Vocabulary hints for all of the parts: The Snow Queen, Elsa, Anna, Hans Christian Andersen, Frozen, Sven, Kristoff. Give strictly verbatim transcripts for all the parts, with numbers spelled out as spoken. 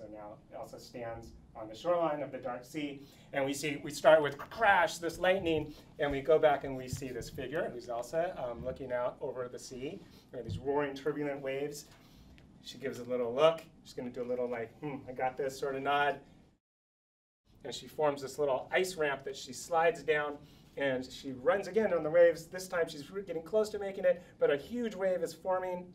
also now also stands on the shoreline of the Dark Sea. And we see, we start with crash, this lightning, and we go back and we see this figure who's Elsa um, looking out over the sea. There are these roaring, turbulent waves. She gives a little look. She's going to do a little like, hmm, I got this sort of nod. And she forms this little ice ramp that she slides down, and she runs again on the waves. This time she's getting close to making it, but a huge wave is forming,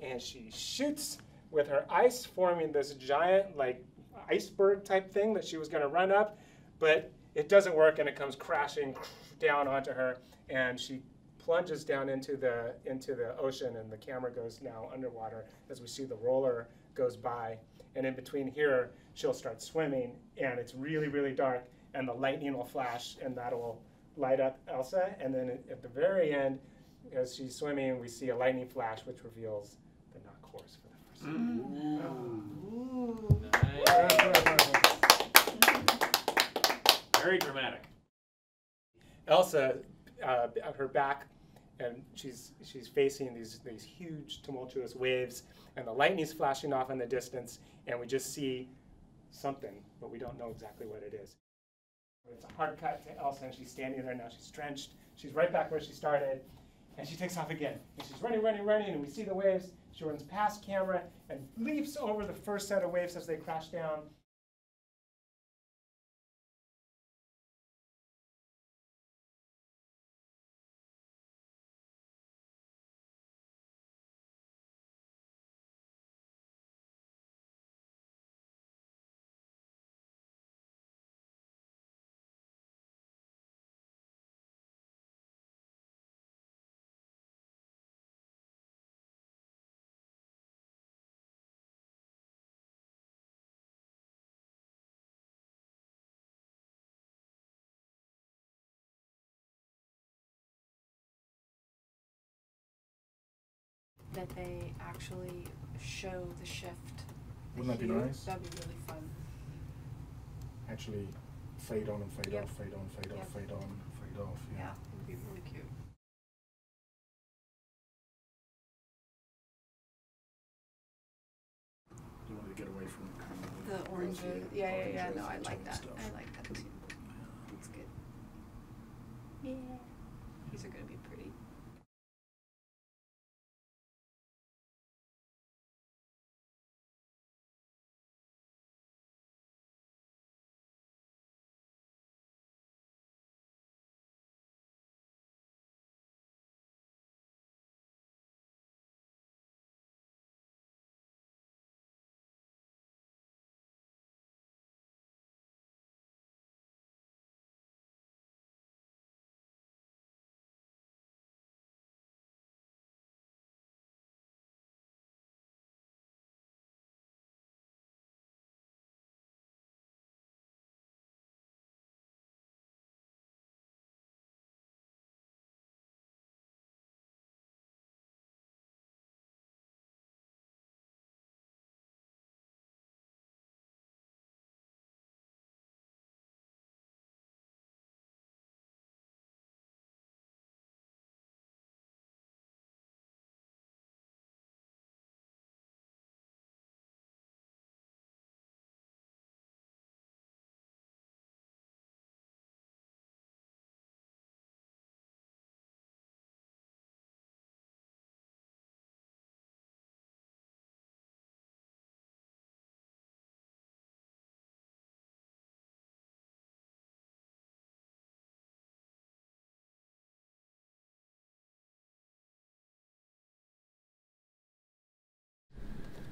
and she shoots with her ice, forming this giant like iceberg type thing that she was going to run up, but it doesn't work, and it comes crashing down onto her, and she plunges down into the into the ocean, and the camera goes now underwater as we see the roller goes by, and in between here she'll start swimming, and it's really, really dark, and the lightning will flash, and that'll light up Elsa, and then at the very end, as she's swimming, we see a lightning flash, which reveals the Knock Horse for the first time. Mm. Oh. Nice. Very dramatic. Elsa, uh, her back, and she's she's facing these these huge tumultuous waves, and the lightning's flashing off in the distance, and we just see something, but we don't know exactly what it is. It's a hard cut to Elsa, and she's standing there now. She's drenched. She's right back where she started. And she takes off again. And she's running, running, running, and we see the waves. She runs past camera and leaps over the first set of waves as they crash down. That they actually show the shift. Wouldn't that be nice? That'd be really fun. Actually, fade on and fade yep. off, fade on, fade yep. off, fade on, fade off. Yeah, yeah, it would be really cute. You wanted to get away from the kind of the, the orange. Yeah, yeah, yeah. No, I like that. Stuff. I like that too. That's good. Yeah, these are gonna be pretty.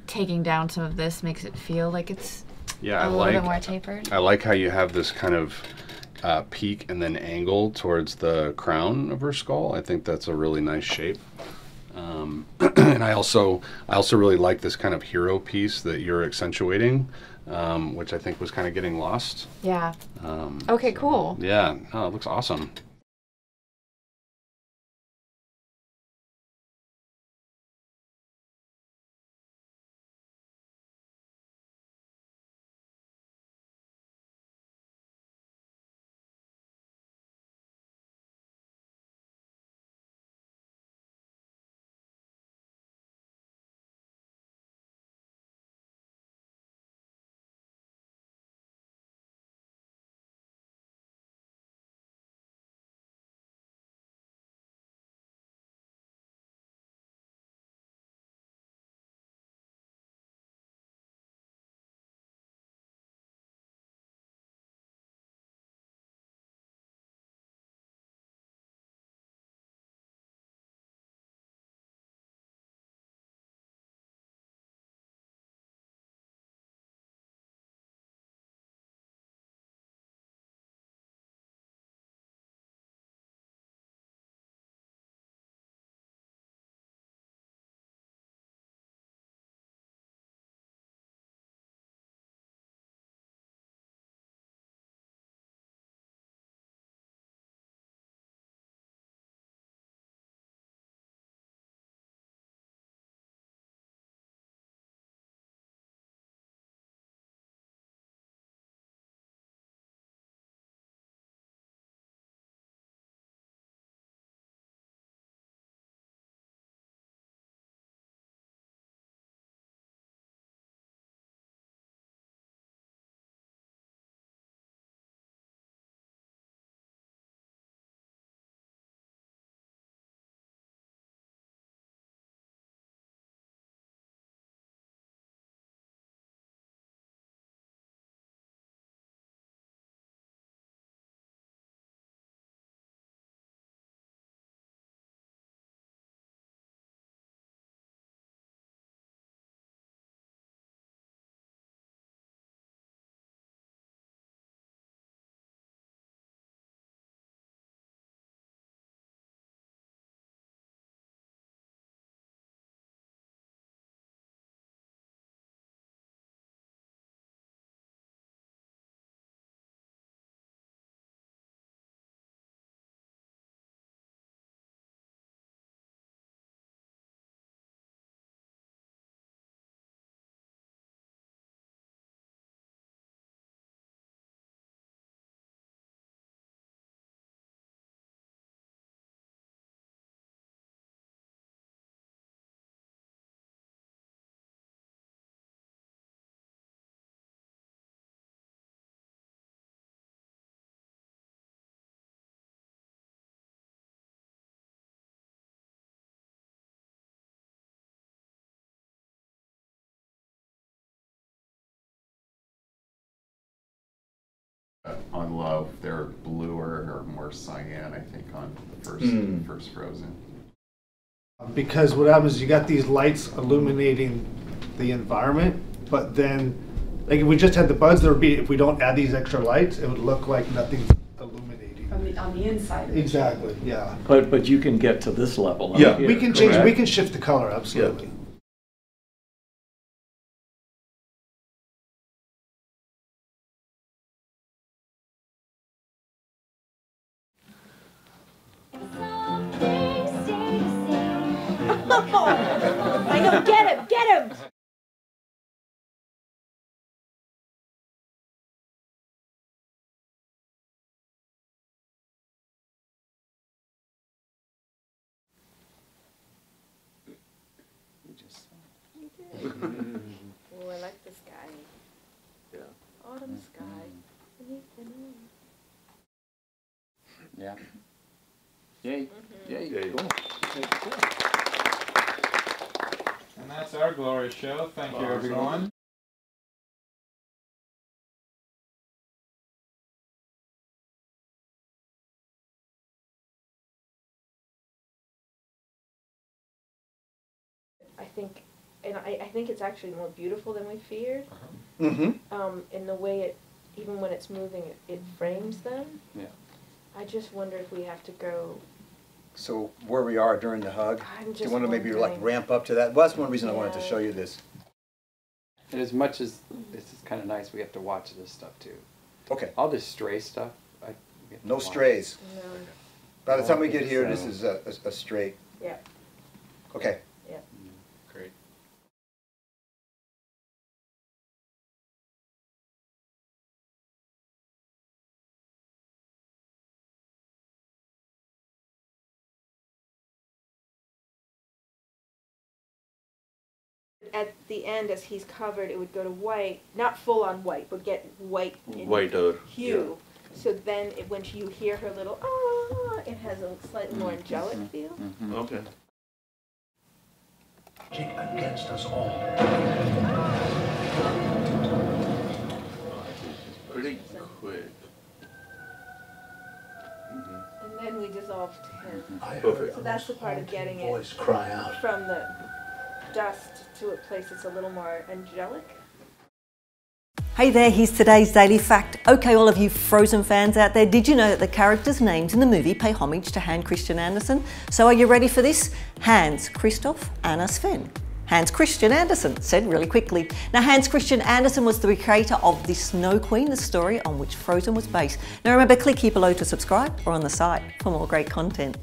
Taking down some of this makes it feel like it's yeah, a I little like, bit more tapered. I like how you have this kind of uh, peak and then angle towards the crown of her skull. I think that's a really nice shape. Um, and I also I also really like this kind of hero piece that you're accentuating, um, which I think was kind of getting lost. Yeah. Um, okay, so, cool. Yeah, oh, it looks awesome. on Love, they're bluer or more cyan, I think, on the first, mm. first Frozen. Because what happens, you got these lights illuminating the environment, but then, like, if we just had the buds, there would be, if we don't add these extra lights, it would look like nothing's illuminating. On the, on the inside. Exactly, yeah. But, but you can get to this level. Yeah, right? We can change, correct? We can shift the color, absolutely. Yeah. I know, get him, get him! You just saw it. You did. Oh, I like the sky. Yeah. Autumn sky. Beneath the moon. Yeah. Yay. Mm-hmm. Yay. Yay. Cool. Cool. And that's our glory show. Thank you, everyone. I think, and I, I think it's actually more beautiful than we feared. Uh-huh. Mm-hmm. Um, in the way it, even when it's moving, it, it frames them. Yeah. I just wonder if we have to go. So where we are during the hug, do you want to maybe like ramp up to that? Well, that's one reason I wanted to show you this. And as much as this is kind of nice, we have to watch this stuff too. Okay. All this stray stuff. I no strays. No. By the time we get here, this is a, a, a straight. Yeah. Okay. Yeah. Great. At the end, as he's covered, it would go to white, not full on white, but get white in whiter hue. Yeah. So then it, when you hear her little, ah, it has a slightly more angelic mm-hmm. feel. Mm-hmm. Okay. Against us all. It's pretty quick. Mm-hmm. And then we dissolved him. Perfect. So that's the part of getting it cry out. From the dust to a place that's a little more angelic. Hey there, here's today's Daily Fact. Okay, all of you Frozen fans out there, did you know that the characters' names in the movie pay homage to Hans Christian Andersen? So are you ready for this? Hans, Kristoff, Anna, Sven. Hans Christian Andersen, said really quickly. Now, Hans Christian Andersen was the creator of The Snow Queen, the story on which Frozen was based. Now remember, click here below to subscribe or on the site for more great content.